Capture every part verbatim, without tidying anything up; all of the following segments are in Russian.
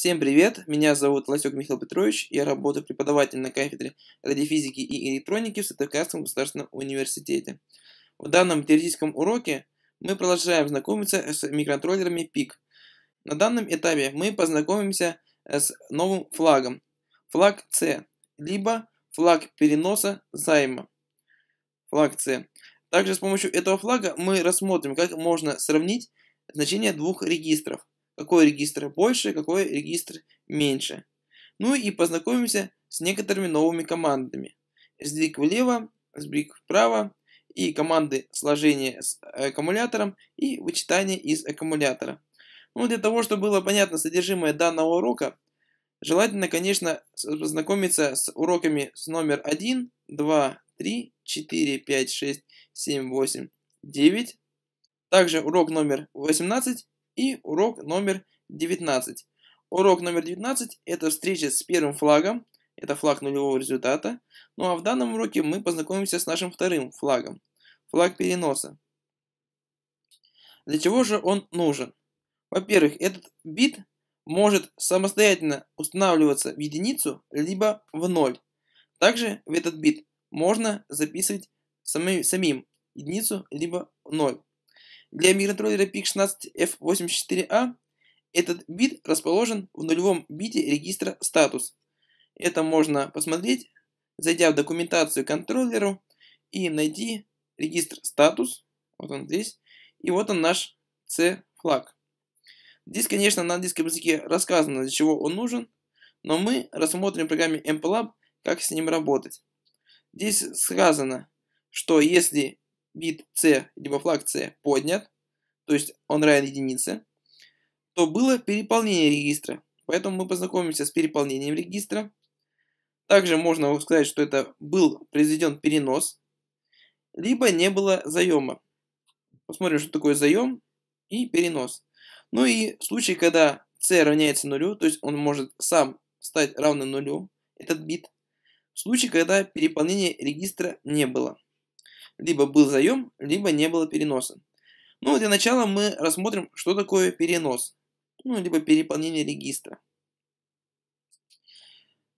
Всем привет, меня зовут Ласек Михаил Петрович, я работаю преподавателем на кафедре радиофизики и электроники в Ставропольском государственном университете. В данном теоретическом уроке мы продолжаем знакомиться с микроконтроллерами пик. На данном этапе мы познакомимся с новым флагом, флаг С, либо флаг переноса займа, флаг С. Также с помощью этого флага мы рассмотрим, как можно сравнить значения двух регистров. Какой регистр больше, какой регистр меньше. Ну и познакомимся с некоторыми новыми командами. Сдвиг влево, сдвиг вправо и команды сложения с аккумулятором и вычитания из аккумулятора. Ну, для того, чтобы было понятно содержимое данного урока, желательно, конечно, познакомиться с уроками с номер один, два, три, четыре, пять, шесть, семь, восемь, девять. Также урок номер восемнадцать. И урок номер девятнадцать. Урок номер девятнадцать – это встреча с первым флагом, это флаг нулевого результата. Ну а в данном уроке мы познакомимся с нашим вторым флагом, флаг переноса. Для чего же он нужен? Во-первых, этот бит может самостоятельно устанавливаться в единицу, либо в ноль. Также в этот бит можно записывать самим, самим единицу, либо ноль. Для микроконтроллера пи ай си шестнадцать эф восемьдесят четыре а этот бит расположен в нулевом бите регистра статус. Это можно посмотреть, зайдя в документацию контроллеру и найти регистр статус. Вот он здесь. И вот он наш C-флаг. Здесь, конечно, на английском языке рассказано, для чего он нужен, но мы рассмотрим в программе эм пи лаб, как с ним работать. Здесь сказано, что если бит C, либо флаг C поднят, то есть он равен единице, то было переполнение регистра. Поэтому мы познакомимся с переполнением регистра. Также можно сказать, что это был произведен перенос, либо не было заема. Посмотрим, что такое заем и перенос. Ну и в случае, когда C равняется нулю, то есть он может сам стать равным нулю, этот бит, в случае, когда переполнения регистра не было. Либо был заем, либо не было переноса. Ну, для начала мы рассмотрим, что такое перенос. Ну, либо переполнение регистра.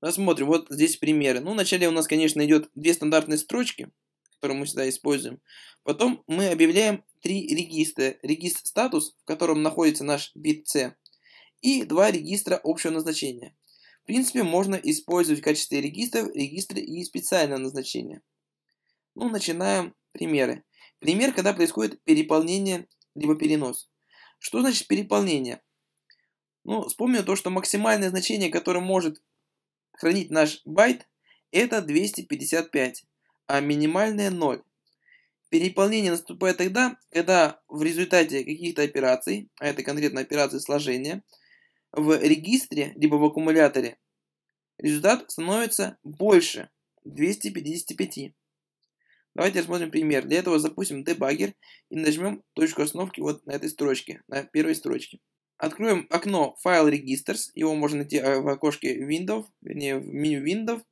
Рассмотрим вот здесь примеры. Ну, вначале у нас, конечно, идет две стандартные строчки, которые мы всегда используем. Потом мы объявляем три регистра. Регистр статус, в котором находится наш бит C. И два регистра общего назначения. В принципе, можно использовать в качестве регистров регистры и специального назначения. Ну, начинаем примеры. Пример, когда происходит переполнение, либо перенос. Что значит переполнение? Ну, вспомню то, что максимальное значение, которое может хранить наш байт, это двести пятьдесят пять, а минимальное ноль. Переполнение наступает тогда, когда в результате каких-то операций, а это конкретно операции сложения, в регистре, либо в аккумуляторе, результат становится больше двухсот пятидесяти пяти. Давайте рассмотрим пример. Для этого запустим дебаггер и нажмем точку остановки вот на этой строчке, на первой строчке. Откроем окно File Registers, его можно найти в окошке Windows, вернее в меню Windows,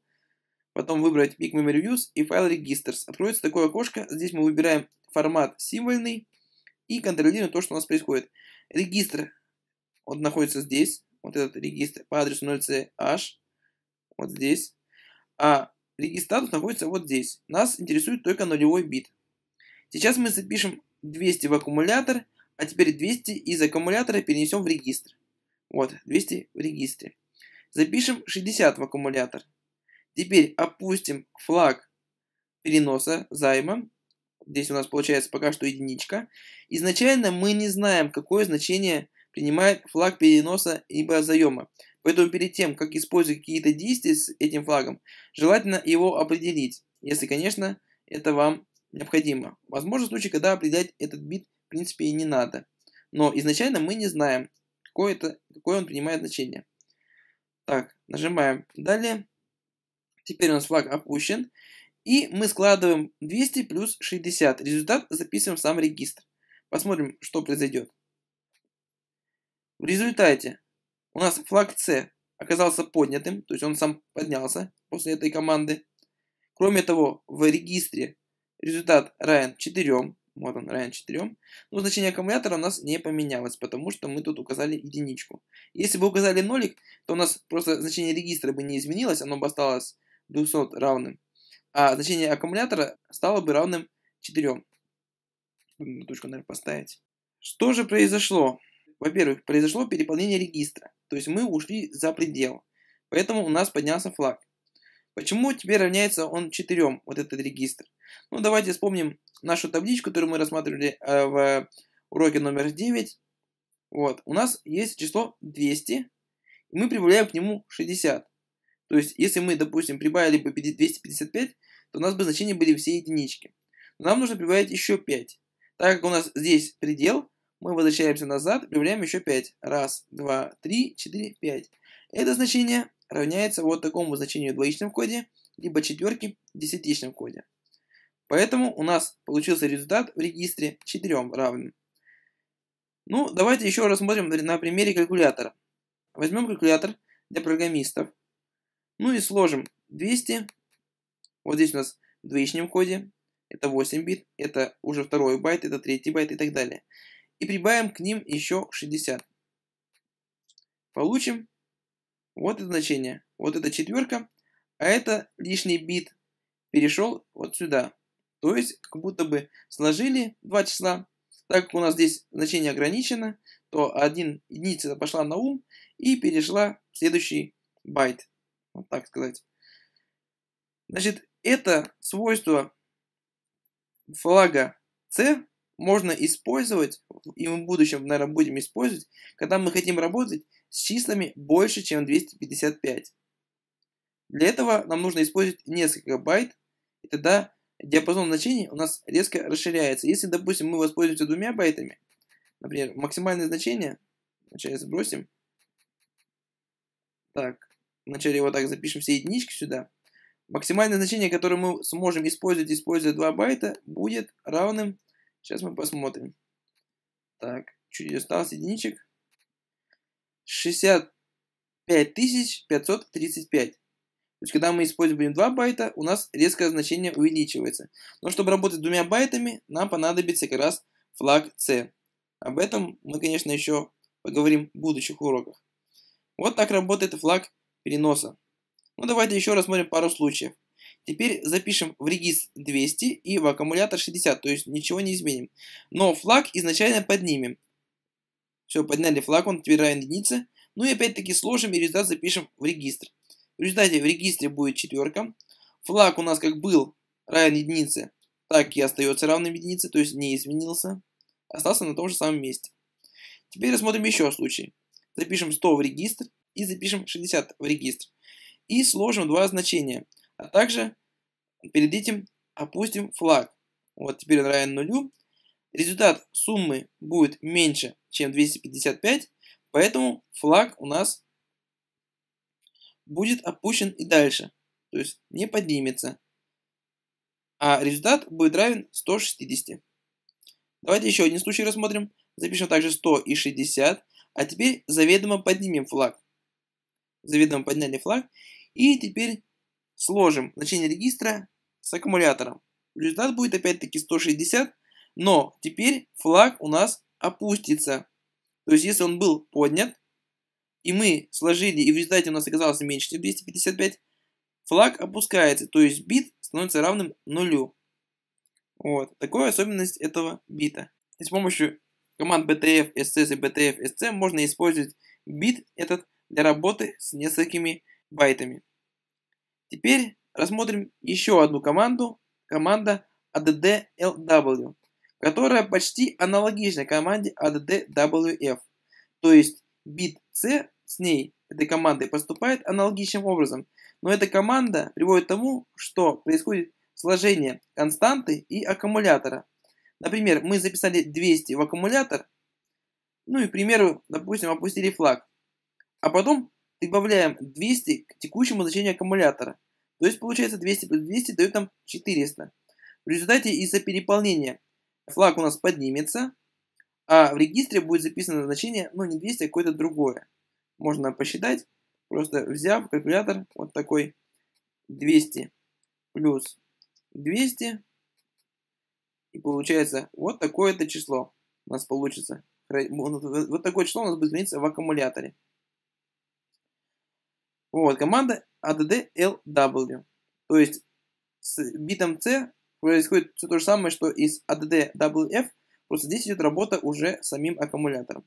потом выбрать Big Memory Views и File Registers. Откроется такое окошко, здесь мы выбираем формат символьный и контролируем то, что у нас происходит. Регистр, он находится здесь, вот этот регистр по адресу ноль си эйч, вот здесь, а регистр статус находится вот здесь. Нас интересует только нулевой бит. Сейчас мы запишем двести в аккумулятор, а теперь двести из аккумулятора перенесем в регистр. Вот, двести в регистре. Запишем шестьдесят в аккумулятор. Теперь опустим флаг переноса займа. Здесь у нас получается пока что единичка. Изначально мы не знаем, какое значение принимает флаг переноса либо заема. Поэтому перед тем, как использовать какие-то действия с этим флагом, желательно его определить, если, конечно, это вам необходимо. Возможно, случай, когда определять этот бит, в принципе, и не надо. Но изначально мы не знаем, какое, это, какое он принимает значение. Так, нажимаем «Далее». Теперь у нас флаг опущен. И мы складываем двести плюс шестьдесят. Результат записываем в сам регистр. Посмотрим, что произойдет. В результате у нас флаг C оказался поднятым, то есть он сам поднялся после этой команды. Кроме того, в регистре результат равен четырем, вот он равен четырем, но значение аккумулятора у нас не поменялось, потому что мы тут указали единичку. Если бы указали нолик, то у нас просто значение регистра бы не изменилось, оно бы осталось двумстам равным, а значение аккумулятора стало бы равным четырем. Нужно точку, наверное, поставить. Что же произошло? Во-первых, произошло переполнение регистра, то есть мы ушли за предел, поэтому у нас поднялся флаг. Почему теперь равняется он четырем, вот этот регистр? Ну, давайте вспомним нашу табличку, которую мы рассматривали э, в уроке номер девять. Вот, у нас есть число двести, и мы прибавляем к нему шестьдесят. То есть, если мы, допустим, прибавили бы двести пятьдесят пять, то у нас бы значения были все единички. Но нам нужно прибавить еще пять. Так как у нас здесь предел, мы возвращаемся назад, прибавляем еще пять. Раз, два, три, четыре, пять. Это значение равняется вот такому значению в двоичном коде, либо четверки в десятичном коде. Поэтому у нас получился результат в регистре четырем равным. Ну, давайте еще рассмотрим на примере калькулятора. Возьмем калькулятор для программистов. Ну и сложим двести. Вот здесь у нас в двоичном коде. Это восемь бит, это уже второй байт, это третий байт и так далее. И прибавим к ним еще шестьдесят. Получим вот это значение. Вот это четверка, а это лишний бит перешел вот сюда. То есть, как будто бы сложили два числа. Так как у нас здесь значение ограничено, то один единица пошла на ум и перешла в следующий байт. Вот так сказать. Значит, это свойство флага C можно использовать, и мы в будущем, наверное, будем использовать, когда мы хотим работать с числами больше, чем двести пятьдесят пять. Для этого нам нужно использовать несколько байт, и тогда диапазон значений у нас резко расширяется. Если, допустим, мы воспользуемся двумя байтами, например, максимальное значение, вначале сбросим, так, вначале вот так запишем все единички сюда, максимальное значение, которое мы сможем использовать, используя два байта, будет равным, сейчас мы посмотрим, так, чуть осталось единичек, шестьдесят пять тысяч пятьсот тридцать пять. То есть, когда мы используем два байта, у нас резкое значение увеличивается. Но чтобы работать с двумя байтами, нам понадобится как раз флаг C. Об этом мы, конечно, еще поговорим в будущих уроках. Вот так работает флаг переноса. Ну, давайте еще рассмотрим пару случаев. Теперь запишем в регистр двести и в аккумулятор шестьдесят, то есть ничего не изменим. Но флаг изначально поднимем. Все, подняли флаг, он теперь равен единице. Ну и опять-таки сложим и результат запишем в регистр. В результате в регистре будет четверка. Флаг у нас как был равен единице, так и остается равным единице, то есть не изменился. Остался на том же самом месте. Теперь рассмотрим еще случай. Запишем сто в регистр и запишем шестьдесят в регистр. И сложим два значения. А также перед этим опустим флаг. Вот теперь он равен нулю. Результат суммы будет меньше, чем двести пятьдесят пять. Поэтому флаг у нас будет опущен и дальше, то есть не поднимется, а результат будет равен ста шестидесяти. Давайте еще один случай рассмотрим, запишем также сто и шестьдесят, а теперь заведомо поднимем флаг, заведомо подняли флаг, и теперь сложим значение регистра с аккумулятором, результат будет опять-таки сто шестьдесят, но теперь флаг у нас опустится, то есть если он был поднят, и мы сложили, и в результате у нас оказалось меньше, чем двести пятьдесят пять, флаг опускается, то есть бит становится равным нулю. Вот, такая особенность этого бита. И с помощью команд btf, sc и btf, sc можно использовать бит этот для работы с несколькими байтами. Теперь рассмотрим еще одну команду, команда addlw, которая почти аналогична команде addwf, то есть бит C с ней, этой командой, поступает аналогичным образом. Но эта команда приводит к тому, что происходит сложение константы и аккумулятора. Например, мы записали двести в аккумулятор, ну и, к примеру, допустим, опустили флаг. А потом прибавляем двести к текущему значению аккумулятора. То есть, получается, двести плюс двести дает нам четыреста. В результате из-за переполнения флаг у нас поднимется, а в регистре будет записано значение, ну не двести, а какое-то другое. Можно посчитать, просто взяв калькулятор вот такой двести плюс двести И получается, вот такое-то число у нас получится. Вот такое число у нас будет храниться в аккумуляторе. Вот, команда addlw. То есть с битом C происходит все то же самое, что и с addwf, просто здесь идет работа уже с самим аккумулятором.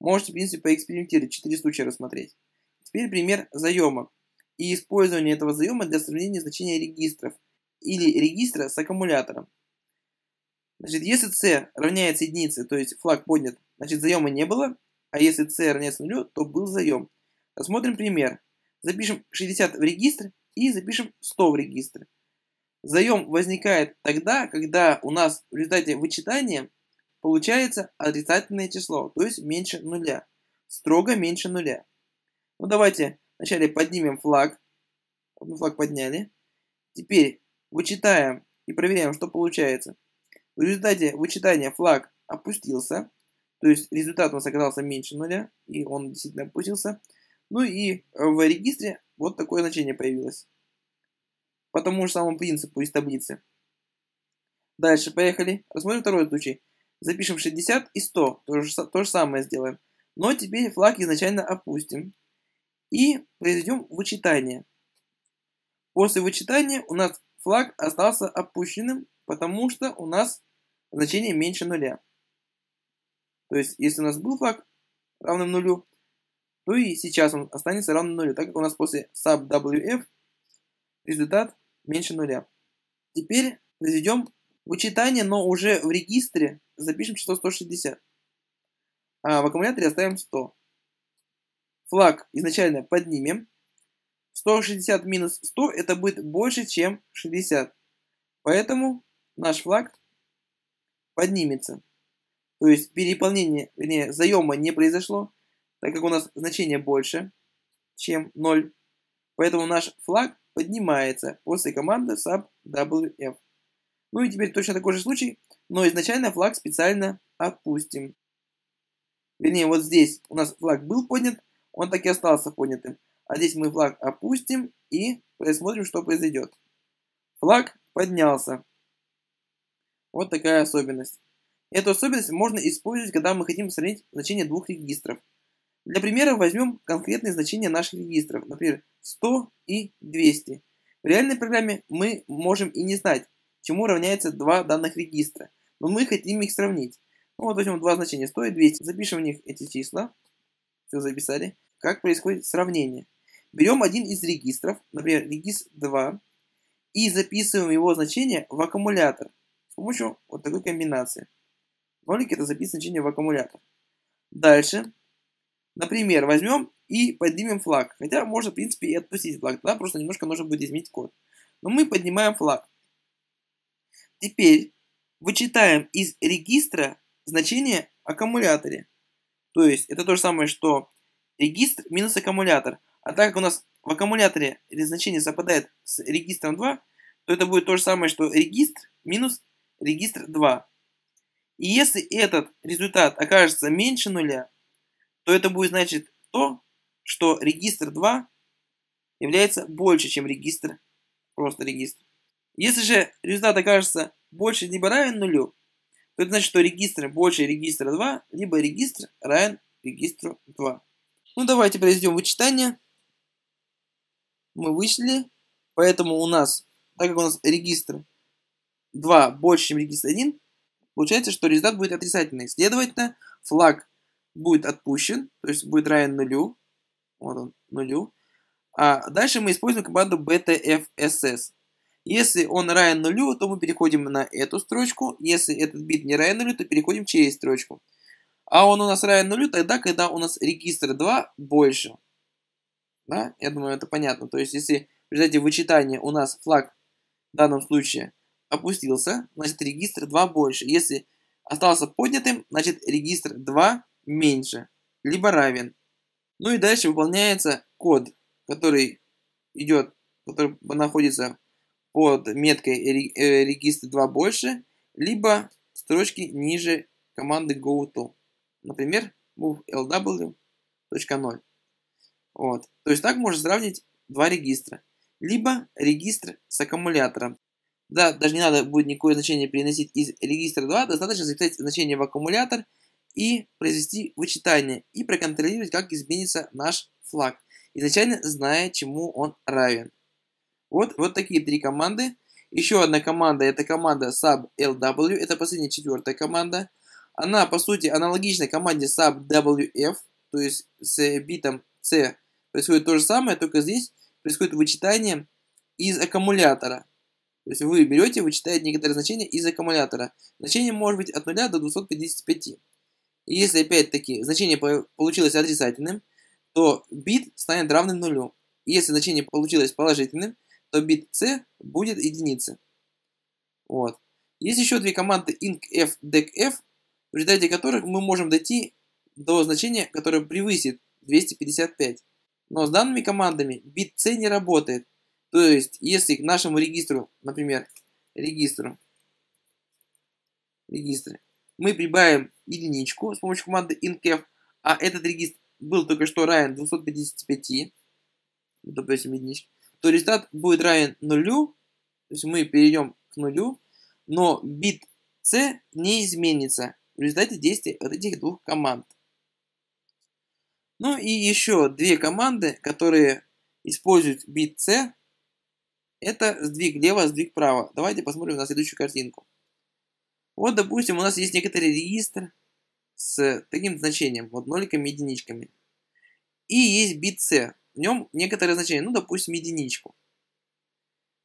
Можете, в принципе, поэкспериментировать, четыре случая рассмотреть. Теперь пример заема и использование этого заема для сравнения значения регистров или регистра с аккумулятором. Значит, если C равняется единице, то есть флаг поднят, значит заема не было, а если C равняется нулю, то был заем. Рассмотрим пример. Запишем шестьдесят в регистр и запишем сто в регистр. Заем возникает тогда, когда у нас в результате вычитания получается отрицательное число, то есть меньше нуля. Строго меньше нуля. Ну давайте вначале поднимем флаг. Мы флаг подняли. Теперь вычитаем и проверяем, что получается. В результате вычитания флаг опустился, то есть результат у нас оказался меньше нуля, и он действительно опустился. Ну и в регистре вот такое значение появилось. По тому же самому принципу из таблицы. Дальше поехали. Рассмотрим второй случай. Запишем шестьдесят и сто. То же, то же самое сделаем. Но теперь флаг изначально опустим. И произведем вычитание. После вычитания у нас флаг остался опущенным, потому что у нас значение меньше нуля. То есть, если у нас был флаг равным нулю, то и сейчас он останется равным нулю, так как у нас после subwf результат меньше нуля. Теперь произведем вычитание, но уже в регистре запишем число сто шестьдесят. А в аккумуляторе оставим сто. Флаг изначально поднимем. сто шестьдесят минус сто это будет больше, чем шестьдесят. Поэтому наш флаг поднимется. То есть переполнение, вернее, заема не произошло, так как у нас значение больше, чем ноль. Поэтому наш флаг поднимается после команды subwf. Ну и теперь точно такой же случай, но изначально флаг специально опустим. Вернее, вот здесь у нас флаг был поднят, он так и остался поднятым. А здесь мы флаг опустим и посмотрим, что произойдет. Флаг поднялся. Вот такая особенность. Эту особенность можно использовать, когда мы хотим сравнить значение двух регистров. Для примера возьмем конкретные значения наших регистров, например, сто и двести. В реальной программе мы можем и не знать, чему равняются два данных регистра, но мы хотим их сравнить. Ну вот возьмем два значения, сто и двести, запишем в них эти числа, все записали. Как происходит сравнение? Берем один из регистров, например, регистр два, и записываем его значение в аккумулятор с помощью вот такой комбинации. Нолики — это записывать значение в аккумулятор. Дальше, например, возьмем и поднимем флаг. Хотя можно, в принципе, и отпустить флаг. Тогда просто немножко нужно будет изменить код. Но мы поднимаем флаг. Теперь вычитаем из регистра значение аккумулятора. То есть это то же самое, что регистр минус аккумулятор. А так как у нас в аккумуляторе значение совпадает с регистром два, то это будет то же самое, что регистр минус регистр два. И если этот результат окажется меньше нуля, то это будет значит то, что регистр два является больше, чем регистр, просто регистр. Если же результат окажется больше либо равен нулю, то это значит, что регистр больше регистра два, либо регистр равен регистру два. Ну давайте произведем вычитание. Мы вычли, поэтому у нас, так как у нас регистр два больше, чем регистр один, получается, что результат будет отрицательный. Следовательно, флаг будет отпущен, то есть будет равен нулю. Вот он, нулю. А дальше мы используем команду btfss. Если он равен нулю, то мы переходим на эту строчку. Если этот бит не равен нулю, то переходим через строчку. А он у нас равен нулю тогда, когда у нас регистр два больше. Да? Я думаю, это понятно. То есть, если в результате вычитания у нас флаг в данном случае опустился, значит регистр два больше. Если остался поднятым, значит регистр два меньше, либо равен. Ну и дальше выполняется код, который идет, который находится под меткой регистр два больше, либо строчки ниже команды goto. Например, move lw.0. Вот. То есть так можно сравнить два регистра. Либо регистр с аккумулятором. Да, даже не надо будет никакое значение переносить из регистра два, достаточно записать значение в аккумулятор и произвести вычитание, и проконтролировать, как изменится наш флаг, изначально зная, чему он равен. Вот, вот такие три команды. Еще одна команда, это команда sublw, это последняя четвертая команда. Она, по сути, аналогична команде sublw, то есть с битом C происходит то же самое, только здесь происходит вычитание из аккумулятора. То есть вы берете, вычитаете некоторые значения из аккумулятора. Значение может быть от нуля до двухсот пятидесяти пяти. И если опять-таки значение получилось отрицательным, то бит станет равным нулю. И если значение получилось положительным, то бит c будет единица. Вот. Есть еще две команды incf, decf, в результате которых мы можем дойти до значения, которое превысит двести пятьдесят пять. Но с данными командами бит c не работает. То есть, если к нашему регистру, например, регистру, регистры, мы прибавим единичку с помощью команды incf, а этот регистр был только что равен двухсот пятидесяти пяти, допустим, единички, то результат будет равен нулю, то есть мы перейдем к нулю, но бит c не изменится в результате действия от этих двух команд. Ну и еще две команды, которые используют бит c. Это сдвиг лево, сдвиг вправо. Давайте посмотрим на следующую картинку. Вот, допустим, у нас есть некоторый регистр с таким значением, вот ноликами, единичками. И есть бит c. В нем некоторое значение, ну, допустим, единичку.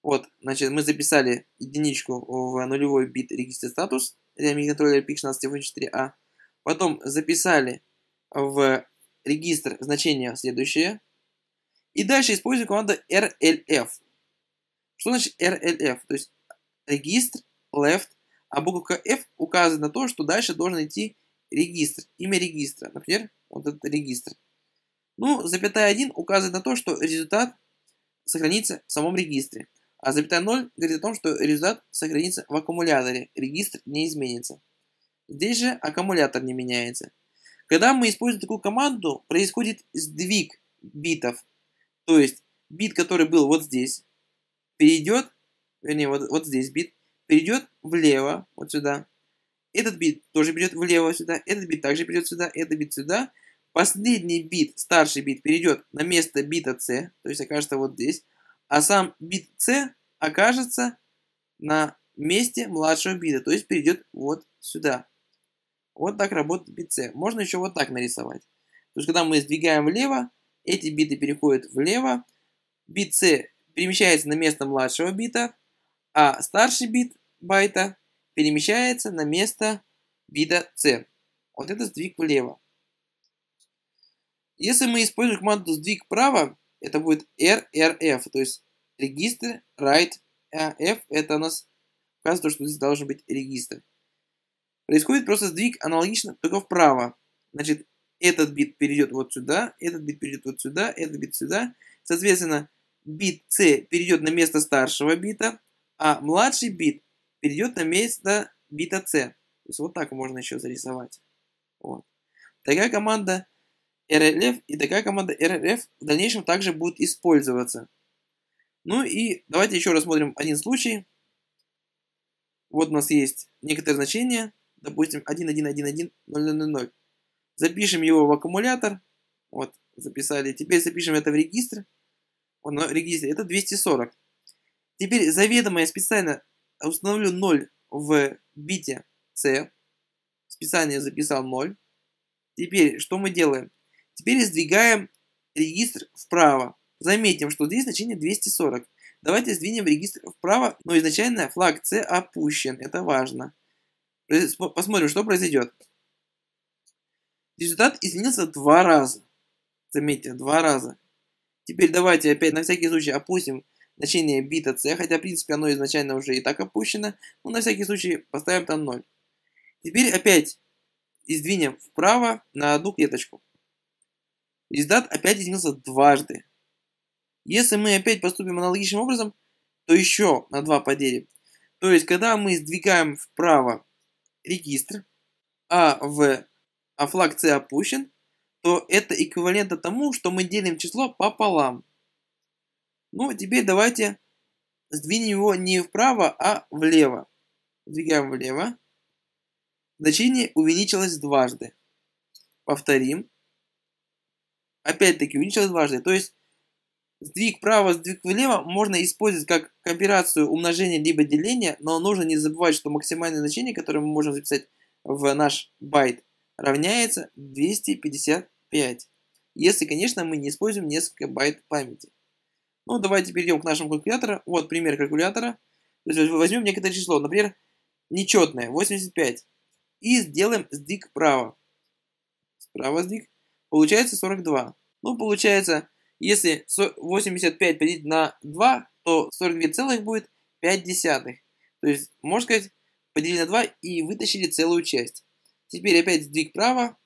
Вот, значит, мы записали единичку в нулевой бит регистра статус для микроконтроллера пи шестнадцать эф четыре а. Потом записали в регистр значение следующее. И дальше используем команду эр эл эф. Что значит эр эл эф? То есть регистр, left, а буковка F указывает на то, что дальше должен идти регистр, имя регистра. Например, вот этот регистр. Ну, запятая один указывает на то, что результат сохранится в самом регистре. А запятая ноль говорит о том, что результат сохранится в аккумуляторе. Регистр не изменится. Здесь же аккумулятор не меняется. Когда мы используем такую команду, происходит сдвиг битов. То есть бит, который был вот здесь, перейдет, вернее, вот, вот здесь бит, перейдет влево, вот сюда. Этот бит тоже перейдет влево сюда, этот бит также перейдет сюда, этот бит сюда. Последний бит, старший бит, перейдет на место бита c, то есть окажется вот здесь. А сам бит c окажется на месте младшего бита, то есть перейдет вот сюда. Вот так работает бит c. Можно еще вот так нарисовать. То есть, когда мы сдвигаем влево, эти биты переходят влево, бит c перемещается на место младшего бита, а старший бит байта перемещается на место бита c. Вот это сдвиг влево. Если мы используем команду сдвиг вправо, это будет эр эр эф, то есть регистр, right, f, это у нас указывает, что здесь должен быть регистр. Происходит просто сдвиг аналогично, только вправо. Значит, этот бит перейдет вот сюда, этот бит перейдет вот сюда, этот бит сюда. Соответственно, бит c перейдет на место старшего бита, а младший бит перейдет на место бита c. То есть вот так можно еще зарисовать. Вот. Такая команда эр эл эф и такая команда эр эр эф в дальнейшем также будут использоваться. Ну и давайте еще рассмотрим один случай. Вот у нас есть некоторые значения, допустим, один один один один ноль ноль ноль. Запишем его в аккумулятор. Вот, записали. Теперь запишем это в регистр. В регистре это двести сорок. Теперь заведомо я специально установлю ноль в бите c. Специально я записал ноль. Теперь что мы делаем? Теперь сдвигаем регистр вправо. Заметим, что здесь значение двести сорок. Давайте сдвинем регистр вправо, но изначально флаг c опущен. Это важно. Посмотрим, что произойдет. Результат изменился два раза. Заметьте, два раза. Теперь давайте опять на всякий случай опустим значение бита c, хотя в принципе оно изначально уже и так опущено, но на всякий случай поставим там ноль. Теперь опять сдвинем вправо на одну клеточку. Результат опять изменился дважды. Если мы опять поступим аналогичным образом, то еще на два поделим. То есть, когда мы сдвигаем вправо регистр, а, в, а флаг c опущен, то это эквивалентно тому, что мы делим число пополам. Ну, теперь давайте сдвинем его не вправо, а влево. Сдвигаем влево. Значение увеличилось дважды. Повторим. Опять-таки увеличилось дважды. То есть сдвиг вправо, сдвиг влево можно использовать как операцию умножения либо деления, но нужно не забывать, что максимальное значение, которое мы можем записать в наш байт, равняется двести пятьдесят пять. Если, конечно, мы не используем несколько байт памяти. Ну, давайте перейдем к нашему калькулятору. Вот пример калькулятора. То есть возьмем некоторое число, например, нечетное, восемьдесят пять. И сделаем сдвиг вправо. Справа сдвиг. Получается сорок два. Ну, получается, если восемьдесят пять поделить на два, то сорок два целых будет пять десятых. То есть, можно сказать, поделили на два и вытащили целую часть. Теперь опять сдвиг вправо.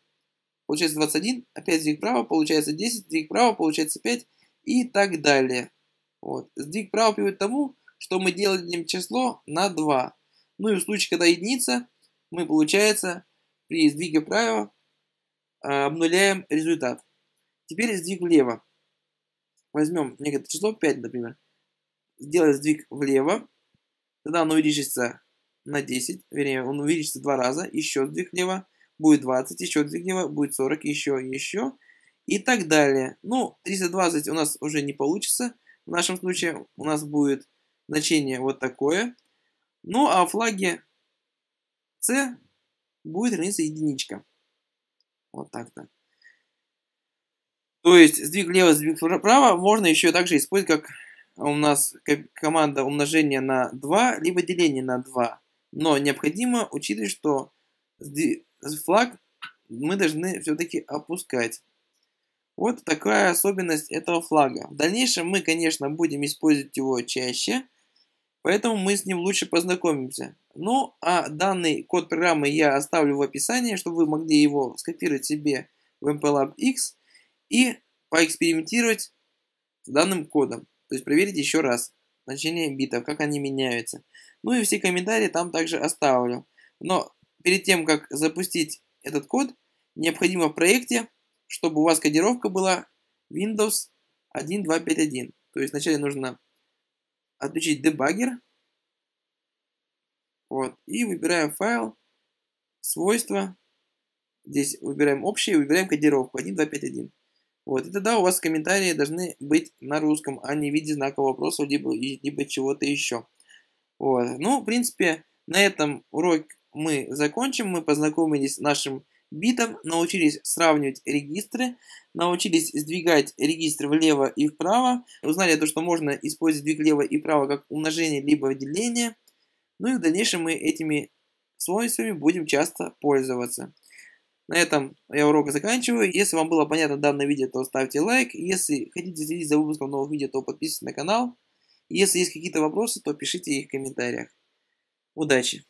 Получается двадцать один. Опять сдвиг вправо. Получается десять. Сдвиг вправо. Получается пять. И так далее. Вот. Сдвиг вправо приводит к тому, что мы делаем число на два. Ну и в случае, когда единица, мы, получается, при сдвиге вправо обнуляем результат. Теперь сдвиг влево. Возьмем некоторое число, пять, например. Сделаем сдвиг влево. Тогда оно увеличится на десять. Вернее, он увеличится два раза. Еще сдвиг влево. Будет двадцать. Еще сдвиг влево. Будет сорок. Еще, еще. И так далее. Ну, триста двадцать у нас уже не получится. В нашем случае у нас будет значение вот такое. Ну, а в флаге C будет равняться единичка. Вот так-то. То есть сдвиг влево, сдвиг вправо можно еще также использовать, как у нас команда умножения на два, либо деление на два. Но необходимо учитывать, что флаг мы должны все-таки опускать. Вот такая особенность этого флага. В дальнейшем мы, конечно, будем использовать его чаще, поэтому мы с ним лучше познакомимся. Ну, а данный код программы я оставлю в описании, чтобы вы могли его скопировать себе в эм пи лаб X и поэкспериментировать с данным кодом. То есть проверить еще раз значение битов, как они меняются. Ну и все комментарии там также оставлю. Но перед тем, как запустить этот код, необходимо в проекте, чтобы у вас кодировка была Windows один два пять один. То есть вначале нужно отключить дебаггер. Вот. И выбираем файл, свойства. Здесь выбираем общее, выбираем кодировку один два пять один. Вот. И тогда у вас комментарии должны быть на русском, а не в виде знака вопроса, либо, либо чего-то еще. Вот. Ну, в принципе, на этом урок мы закончим. Мы познакомились с нашим битом, научились сравнивать регистры, научились сдвигать регистр влево и вправо, узнали то, что можно использовать сдвиг влево и вправо как умножение либо деление. Ну и в дальнейшем мы этими свойствами будем часто пользоваться. На этом я урок заканчиваю. Если вам было понятно данное видео, то ставьте лайк. Если хотите следить за выпуском новых видео, то подписывайтесь на канал. Если есть какие-то вопросы, то пишите их в комментариях. Удачи!